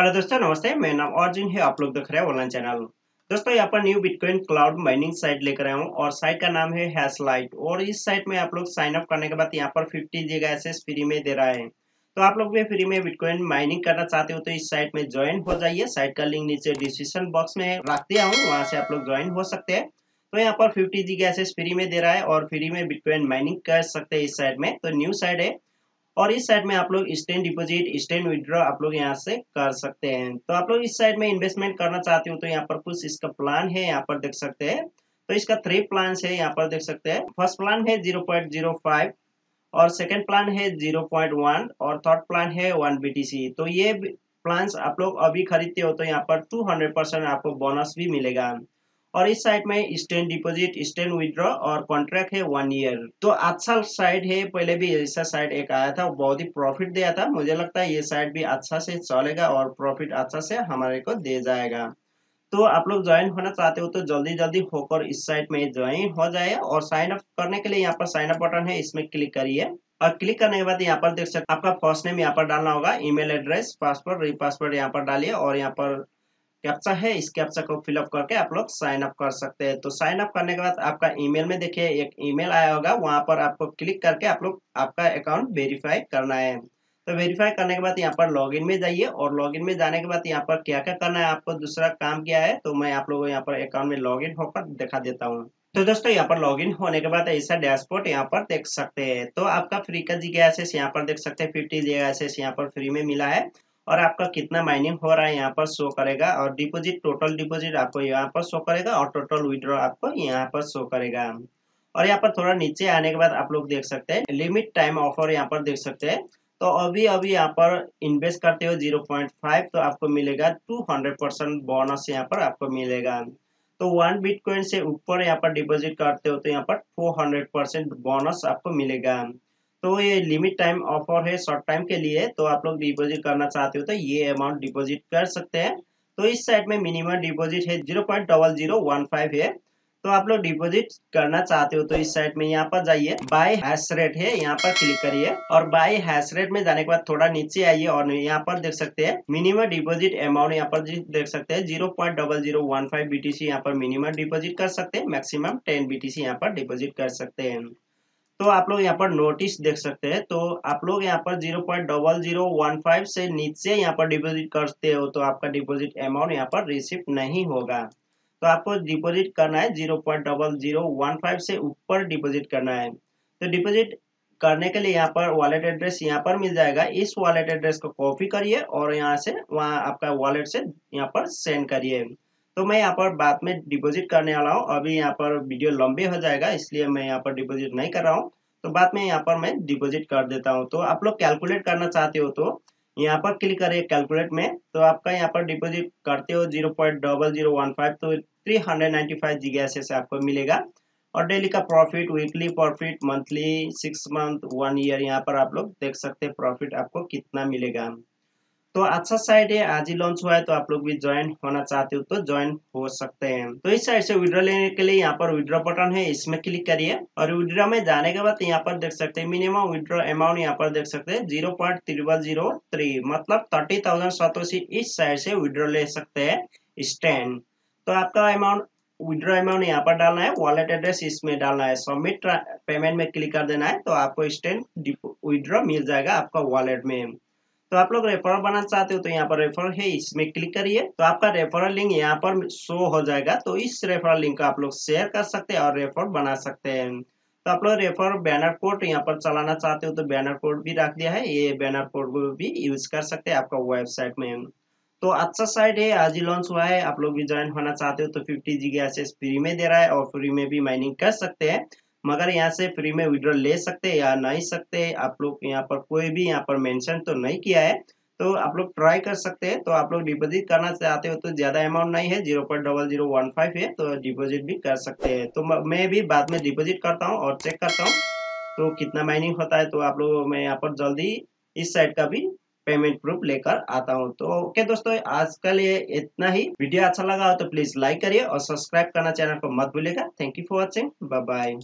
Hello दोस्तों नमस्ते, मेरा नाम अर्जुन है। आप लोग देख रहे हैं ऑनलाइन चैनल। दोस्तों यहाँ पर new bitcoin cloud mining site लेकर आया हूँ और साइट का नाम है हैशलाइट। और इस साइट में आप लोग साइन अप करने के बाद यहाँ पर 50 जीबी एक्सेस फ्री में दे रहा है। तो आप लोग भी फ्री में बिटकॉइन माइनिंग करना चाहते हो तो इस साइट में ज्वाइन हो जाइए। साइट का लिंक नीचे डिस्क्रिप्शन बॉक्स में रख दिया हूँ, वहाँ से आप लोग ज्वाइन हो सकते हैं। तो यहाँ पर 50 जीबी एक्सेस फ्री में दे रहा है और फ्री में बिटकॉइन माइनिंग कर सकते हैं इस साइट में। तो न्यू साइट है और इस साइट में आप लोग इंस्टेंट डिपॉजिट, इंस्टेंट विड्रॉ आप लोग यहाँ से कर सकते हैं। तो आप लोग इस साइट में इन्वेस्टमेंट करना चाहते हो तो यहाँ पर कुछ इसका प्लान है, यहाँ पर देख सकते हैं। तो इसका 3 प्लान है, यहाँ पर देख सकते हैं। फर्स्ट प्लान है 0.05 और सेकेंड प्लान है 0.1 और थर्ड प्लान है 1 BTC। तो ये प्लान आप लोग अभी खरीदते हो तो यहाँ पर 200% आपको बोनस भी मिलेगा। और इस साइट में इंस्टेंट डिपॉजिट, इंस्टेंट विड्रॉ और कॉन्ट्रैक्ट है 1 ईयर। तो अच्छा साइट है, पहले भी ऐसा साइट एक आया था, बहुत ही प्रॉफिट दिया था। मुझे लगता है ये साइट भी अच्छा से चलेगा और प्रॉफिट अच्छा से हमारे को दे जाएगा। तो आप लोग ज्वाइन होना चाहते हो तो जल्दी जल्दी होकर इस साइट में ज्वाइन हो जाए। और साइन अप करने के लिए यहाँ पर साइन अप बटन है, इसमें क्लिक करिए। और क्लिक करने के बाद यहाँ पर देख सकते आपका फर्स्ट नेम यहाँ पर डालना होगा, ईमेल एड्रेस, पासवर्ड, रीपासवर्ड यहाँ पर डालिए। और यहाँ पर कैप्चा है, इस कैप्चा को फिलअप करके आप लोग साइन अप कर सकते हैं। तो साइन अप करने के बाद आपका ईमेल में देखिए एक ईमेल आया होगा, वहां पर आपको क्लिक करके आप लोग आपका अकाउंट वेरीफाई करना है। तो वेरीफाई करने के बाद यहाँ पर लॉगिन में जाइए और लॉगिन में जाने के बाद यहाँ पर क्या क्या करना है, आपको दूसरा काम क्या है, तो मैं आप लोगों को यहाँ पर अकाउंट में लॉगिन होकर दिखा देता हूँ। तो दोस्तों यहाँ पर लॉगिन होने के बाद ऐसा डैशबोर्ड यहाँ पर देख सकते हैं। तो आपका फ्री का जीबी एक्सेस यहाँ पर देख सकते हैं, 50 जीबी एक्सेस यहाँ पर फ्री में मिला है। और आपका कितना माइनिंग हो रहा है यहाँ पर शो करेगा और डिपॉजिट, टोटल डिपॉजिट आपको यहाँ पर शो करेगा और टोटल विड्रॉ आपको यहाँ पर शो करेगा। और यहाँ पर थोड़ा नीचे आने के बाद आप लोग देख सकते हैं लिमिट टाइम ऑफर यहाँ पर देख सकते हैं। तो अभी यहाँ पर इन्वेस्ट करते हो 0.5 तो आपको मिलेगा 200% बोनस यहाँ पर आपको मिलेगा। तो 1 बिटकॉइन से ऊपर यहाँ पर डिपॉजिट करते हो तो यहाँ पर 400% बोनस आपको मिलेगा। तो ये लिमिट टाइम ऑफर है शॉर्ट टाइम के लिए, तो आप लोग डिपॉजिट करना चाहते हो तो ये अमाउंट डिपॉजिट कर सकते हैं। तो इस साइट में मिनिमम डिपॉजिट है 0.0015 है। तो आप लोग डिपॉजिट करना चाहते हो तो इस साइट में यहाँ पर जाइए, बाय हैश रेट है, यहाँ पर क्लिक करिए। और बाय हैश रेट में जाने के बाद थोड़ा नीचे आइए और यहाँ पर देख सकते हैं मिनिमम डिपॉजिट अमाउंट यहाँ पर देख सकते हैं 0.0015 BTC यहाँ पर मिनिमम डिपॉजिट कर सकते हैं। मैक्सिमम 10 BTC यहाँ पर डिपॉजिट कर सकते हैं। तो आप लोग यहाँ पर नोटिस देख सकते हैं। तो आप लोग यहाँ पर 0.0015 से नीचे यहाँ पर डिपॉजिट करते हो तो आपका डिपॉजिट अमाउंट यहाँ पर रिसीव नहीं होगा। तो आपको डिपॉजिट करना है 0.0015 से ऊपर डिपॉजिट करना है। तो डिपॉजिट करने के लिए यहाँ पर वॉलेट एड्रेस यहाँ पर मिल जाएगा, इस वॉलेट एड्रेस को कॉपी करिए और यहाँ से वहाँ आपका वॉलेट से यहाँ पर सेंड करिए। तो मैं यहाँ पर बाद में डिपॉजिट करने वाला हूँ, अभी यहाँ पर वीडियो लंबे हो जाएगा इसलिए मैं यहाँ पर डिपॉजिट नहीं कर रहा हूँ। तो बाद में यहाँ पर मैं डिपॉजिट कर देता हूँ। तो आप लोग कैलकुलेट करना चाहते हो तो यहाँ पर क्लिक करिए कैलकुलेट में। तो आपका यहाँ पर डिपॉजिट करते हो 0.0015 तो 395 जीबी एक्सेस आपको मिलेगा। और डेली का profit, weekly profit, monthly, 6 month, 1 year यहाँ पर आप लोग देख सकते हैं प्रॉफिट आपको कितना मिलेगा। तो अच्छा साइट है, आज ही लॉन्च हुआ है, तो आप लोग भी ज्वाइन होना चाहते हो तो ज्वाइन हो सकते हैं। तो इस साइट से विड्रॉ लेने के लिए यहाँ पर विड्रॉ बटन है, इसमें क्लिक करिए। और विड्रॉ में जाने के बाद यहाँ पर देख सकते हैं मिनिमम विड्रॉ अमाउंट यहाँ पर देख सकते हैं 0.3003 मतलब 30,087 इस साइट से विड्रॉ ले सकते हैं स्टैंड। तो आपका अमाउंट विड्रॉ अमाउंट यहाँ पर डालना है, वॉलेट एड्रेस इसमें डालना है, सबमिट पेमेंट में क्लिक कर देना है। तो आपको स्टैंड विड्रॉ मिल जाएगा आपका वॉलेट में। तो आप लोग रेफरल बनाना चाहते हो तो यहाँ पर रेफरल है, इसमें क्लिक करिए। तो आपका रेफरल लिंक यहाँ पर शो हो जाएगा। तो इस रेफरल लिंक को आप लोग शेयर कर सकते हैं और रेफरल बना सकते हैं। तो आप लोग रेफरल बैनर कोड यहाँ पर चलाना चाहते हो तो बैनर कोड भी रख दिया है, ये बैनर कोड को भी यूज कर सकते हैं आपका वेबसाइट में। तो अच्छा साइट है, आज ही लॉन्च हुआ है, आप लोग भी ज्वाइन होना चाहते हो तो 50 जीबी एक्सेस फ्री में दे रहा है और फ्री में भी माइनिंग कर सकते हैं। मगर यहाँ से फ्री में विड्रॉ ले सकते हैं या नहीं सकते आप लोग यहाँ पर कोई भी यहाँ पर मेंशन तो नहीं किया है, तो आप लोग ट्राई कर सकते हैं। तो आप लोग डिपॉजिट करना चाहते हो तो ज़्यादा अमाउंट नहीं है, 0.0015 है, तो डिपॉजिट भी कर सकते हैं। तो मैं भी बाद में डिपॉजिट करता हूँ और चेक करता हूँ तो कितना माइनिंग होता है। तो आप लोग मैं यहाँ पर जल्दी इस साइट का भी पेमेंट प्रूफ लेकर आता हूँ। तो ओके दोस्तों, आज के लिए इतना ही। वीडियो अच्छा लगा हो तो प्लीज लाइक करिए और सब्सक्राइब करना चैनल को मत भूलिएगा। Thank you for watching, bye bye.